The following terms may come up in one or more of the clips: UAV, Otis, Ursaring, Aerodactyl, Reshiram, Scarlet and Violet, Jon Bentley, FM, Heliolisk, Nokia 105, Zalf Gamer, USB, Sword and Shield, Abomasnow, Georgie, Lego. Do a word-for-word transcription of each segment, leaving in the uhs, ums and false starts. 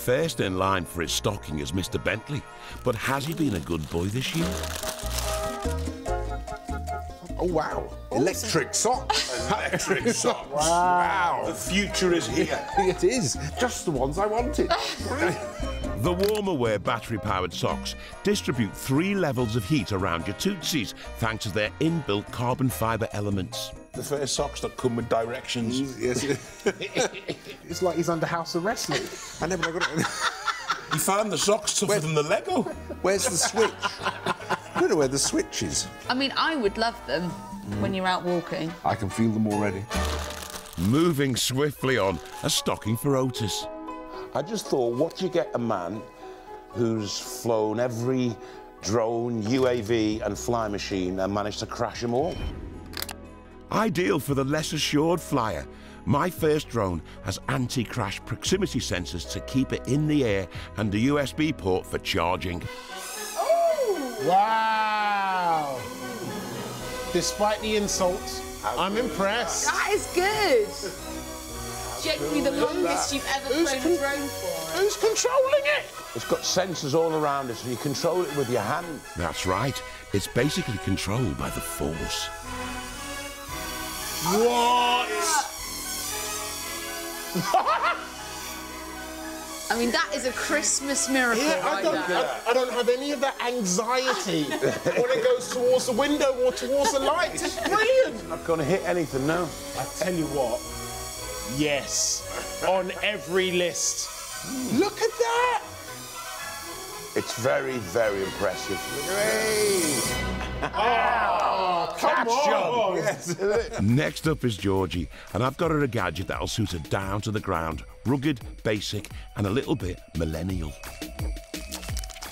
First in line for his stocking is Mister Bentley, but has he been a good boy this year? Oh, wow. Electric socks. Electric socks. Wow. Wow. The future is here. It is. Just the ones I wanted. The warm aware battery-powered socks distribute three levels of heat around your tootsies thanks to their inbuilt carbon fibre elements. The first socks that come with directions. Yes. It's like he's under house arrest, mate. I never got it. You found the socks tougher than the Lego. Where's the switch? I don't know where the switch is. I mean, I would love them mm. when you're out walking. I can feel them already. Moving swiftly on, a stocking for Otis. I just thought, what do you get a man who's flown every drone, U A V and fly machine and managed to crash them all? Ideal for the less assured flyer. My first drone has anti-crash proximity sensors to keep it in the air and a U S B port for charging. Oh! Wow! Despite the insults, I'm impressed. That is good. Genuinely the longest you've ever flown a drone for. Who's controlling it? It's got sensors all around it, so you control it with your hand. That's right. It's basically controlled by the Force. What? I mean, that is a Christmas miracle. Yeah, I, right don't, I, I don't have any of that anxiety when it goes towards the window or towards the light. It's brilliant. It's not going to hit anything, no. I tell you what. Yes, on every list. Look at that! It's very, very impressive. Hooray! Oh, come on! Yes. Next up is Georgie, and I've got her a gadget that'll suit her down to the ground. Rugged, basic, and a little bit millennial.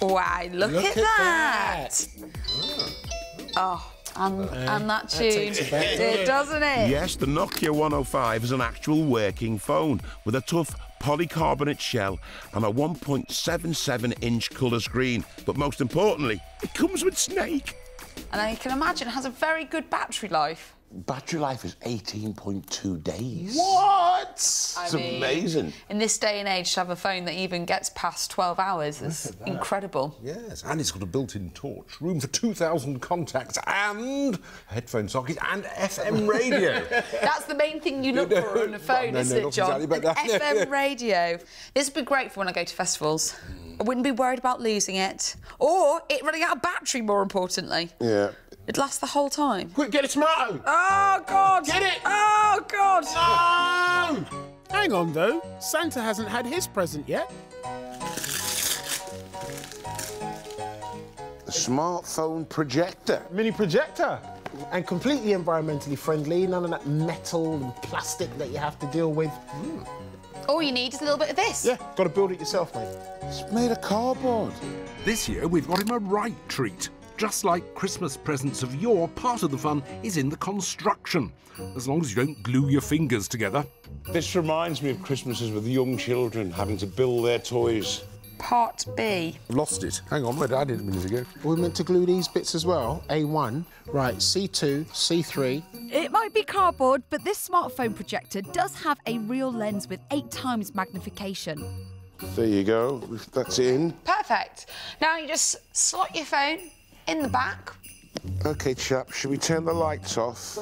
Wow, look, look at, at that! that. Oh. And, uh, and that tune, that it, doesn't it? Yes, the Nokia one oh five is an actual working phone with a tough polycarbonate shell and a one point seven seven inch colour screen. But most importantly, it comes with Snake. And I can imagine it has a very good battery life. Battery life is eighteen point two days. What? It's amazing. In this day and age, to have a phone that even gets past twelve hours is incredible. Yes, and it's got a built-in torch, room for two thousand contacts and headphone sockets and F M radio. That's the main thing you look for on a phone, no, isn't no, it, John? Exactly F M radio. This would be great for when I go to festivals. Mm. I wouldn't be worried about losing it. Or it running out of battery, more importantly. Yeah. It lasts the whole time. Quick, get a tomato! Oh, God! Get it! Oh, God! No! Hang on, though. Santa hasn't had his present yet. The smartphone projector. Mini projector. And completely environmentally friendly. None of that metal and plastic that you have to deal with. Mm. All you need is a little bit of this. Yeah, got to build it yourself, mate. It's made of cardboard. This year, we've got him a right treat. Just like Christmas presents of yore, part of the fun is in the construction, as long as you don't glue your fingers together. This reminds me of Christmases with young children having to build their toys. Part B. Lost it. Hang on, where did I do it a minute ago? We're meant to glue these bits as well. A one, right, C two, C three. It might be cardboard, but this smartphone projector does have a real lens with eight times magnification. There you go. That's in. Perfect. Now you just slot your phone in the back. OK, chap, should we turn the lights off?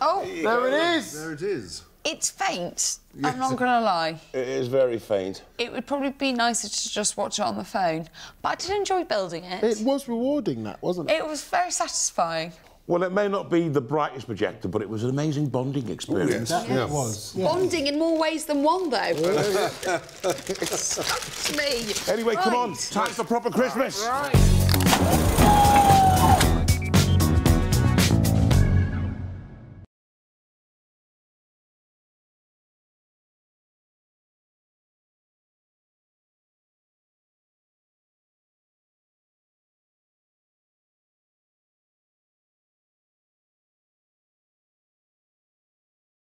Oh! There, there it is! There it is. It's faint, yes. I'm not going to lie. It is very faint. It would probably be nicer to just watch it on the phone, but I did enjoy building it. It was rewarding, that, wasn't it? It was very satisfying. Well, it may not be the brightest projector, but it was an amazing bonding experience. Ooh, yes. Yes. Yeah, it was. Yeah. Bonding in more ways than one, though. It's me. Anyway, right. Come on. Time for proper Christmas. Right.